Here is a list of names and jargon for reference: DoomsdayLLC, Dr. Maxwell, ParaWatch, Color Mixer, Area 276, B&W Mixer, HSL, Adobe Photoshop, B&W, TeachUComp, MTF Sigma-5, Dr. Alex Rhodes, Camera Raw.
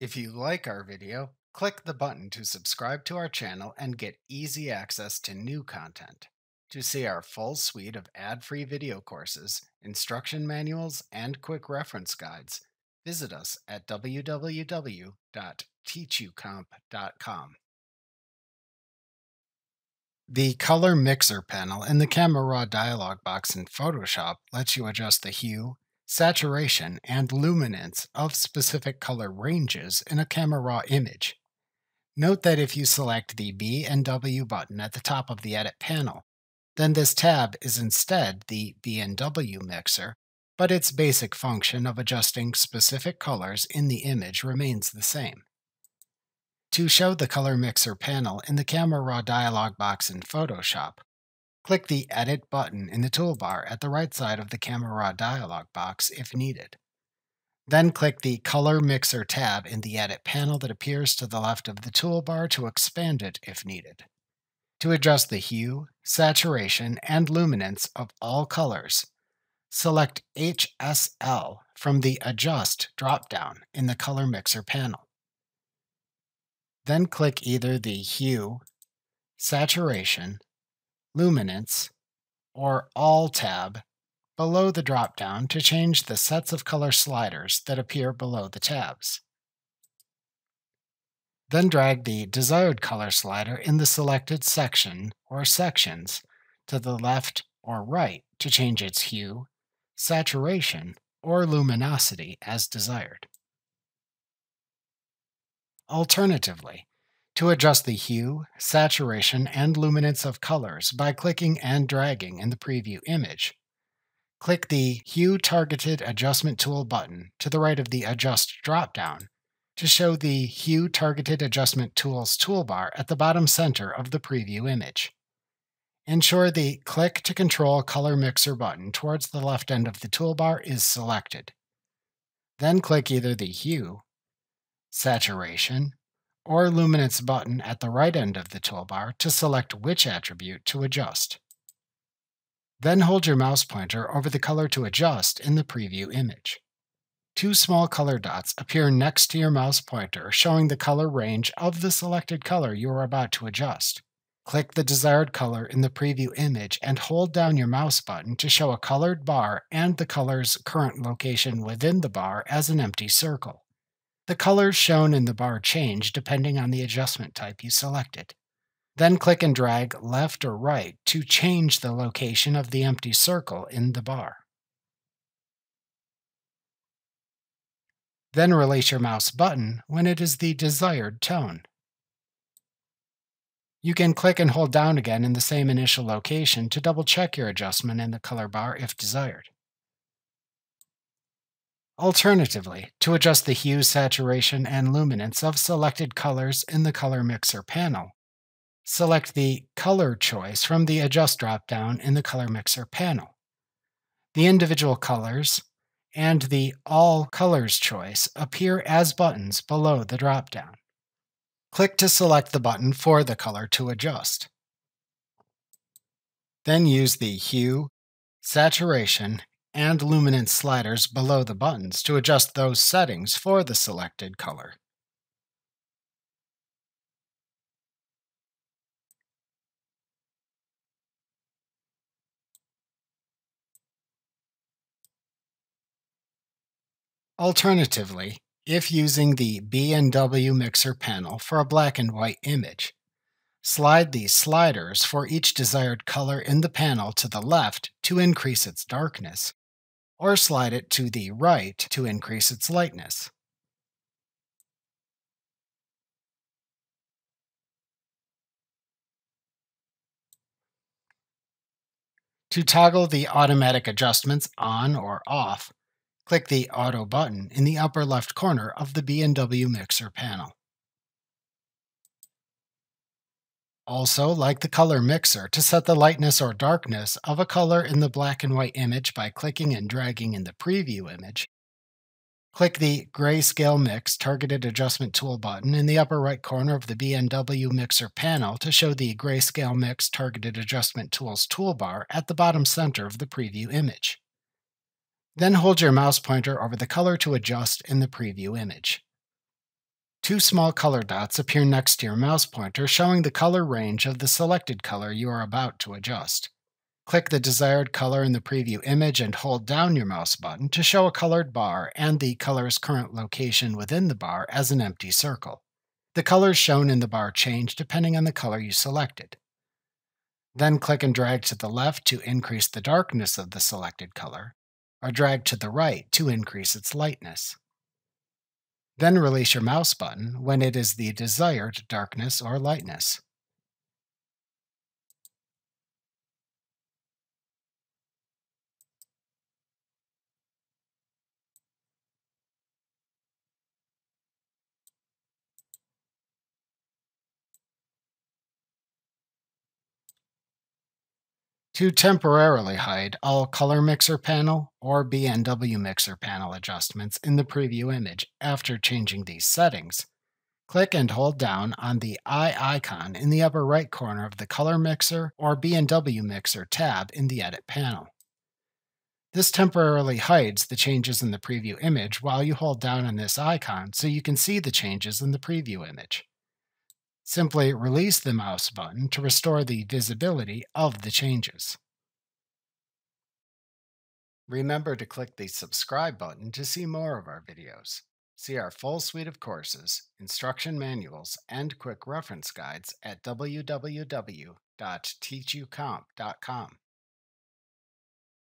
If you like our video, click the button to subscribe to our channel and get easy access to new content. To see our full suite of ad-free video courses, instruction manuals, and quick reference guides, visit us at www.teachucomp.com. The Color Mixer panel in the Camera Raw dialog box in Photoshop lets you adjust the hue, saturation, and luminance of specific color ranges in a Camera Raw image. Note that if you select the B&W button at the top of the Edit panel, then this tab is instead the B&W Mixer, but its basic function of adjusting specific colors in the image remains the same. To show the Color Mixer panel in the Camera Raw dialog box in Photoshop, click the Edit button in the toolbar at the right side of the Camera Raw dialog box if needed. Then click the Color Mixer tab in the Edit panel that appears to the left of the toolbar to expand it if needed. To adjust the hue, saturation, and luminance of all colors, select HSL from the Adjust drop-down in the Color Mixer panel. Then click either the Hue, Saturation, Luminance, or All tab below the drop-down to change the sets of color sliders that appear below the tabs. Then drag the desired color slider in the selected section or sections to the left or right to change its hue, saturation, or luminosity as desired. Alternatively, to adjust the hue, saturation, and luminance of colors by clicking and dragging in the preview image, click the Hue Targeted Adjustment Tool button to the right of the Adjust drop-down to show the Hue Targeted Adjustment Tools toolbar at the bottom center of the preview image. Ensure the Click to Control Color Mixer button towards the left end of the toolbar is selected. Then click either the Hue, Saturation, or Luminance button at the right end of the toolbar to select which attribute to adjust. Then hold your mouse pointer over the color to adjust in the preview image. Two small color dots appear next to your mouse pointer showing the color range of the selected color you are about to adjust. Click the desired color in the preview image and hold down your mouse button to show a colored bar and the color's current location within the bar as an empty circle. The colors shown in the bar change depending on the adjustment type you selected. Then click and drag left or right to change the location of the empty circle in the bar. Then release your mouse button when it is the desired tone. You can click and hold down again in the same initial location to double-check your adjustment in the color bar if desired. Alternatively, to adjust the hue, saturation, and luminance of selected colors in the Color Mixer panel, select the Color choice from the Adjust drop-down in the Color Mixer panel. The individual colors and the All Colors choice appear as buttons below the drop-down. Click to select the button for the color to adjust. Then use the Hue, Saturation, and luminance sliders below the buttons to adjust those settings for the selected color. Alternatively, if using the B&W Mixer panel for a black and white image, slide the sliders for each desired color in the panel to the left to increase its darkness, or slide it to the right to increase its lightness. To toggle the automatic adjustments on or off, click the Auto button in the upper left corner of the B&W Mixer panel. Also, like the Color Mixer, to set the lightness or darkness of a color in the black and white image by clicking and dragging in the preview image, click the Grayscale Mix Targeted Adjustment Tool button in the upper right corner of the B&W Mixer panel to show the Grayscale Mix Targeted Adjustment Tools toolbar at the bottom center of the preview image. Then hold your mouse pointer over the color to adjust in the preview image. Two small color dots appear next to your mouse pointer, showing the color range of the selected color you are about to adjust. Click the desired color in the preview image and hold down your mouse button to show a colored bar and the color's current location within the bar as an empty circle. The colors shown in the bar change depending on the color you selected. Then click and drag to the left to increase the darkness of the selected color, or drag to the right to increase its lightness. Then release your mouse button when it is the desired darkness or lightness. To temporarily hide all Color Mixer panel or B&W Mixer panel adjustments in the preview image after changing these settings, click and hold down on the eye icon in the upper right corner of the Color Mixer or B&W Mixer tab in the Edit panel. This temporarily hides the changes in the preview image while you hold down on this icon so you can see the changes in the preview image. Simply release the mouse button to restore the visibility of the changes. Remember to click the subscribe button to see more of our videos. See our full suite of courses, instruction manuals, and quick reference guides at www.teachucomp.com.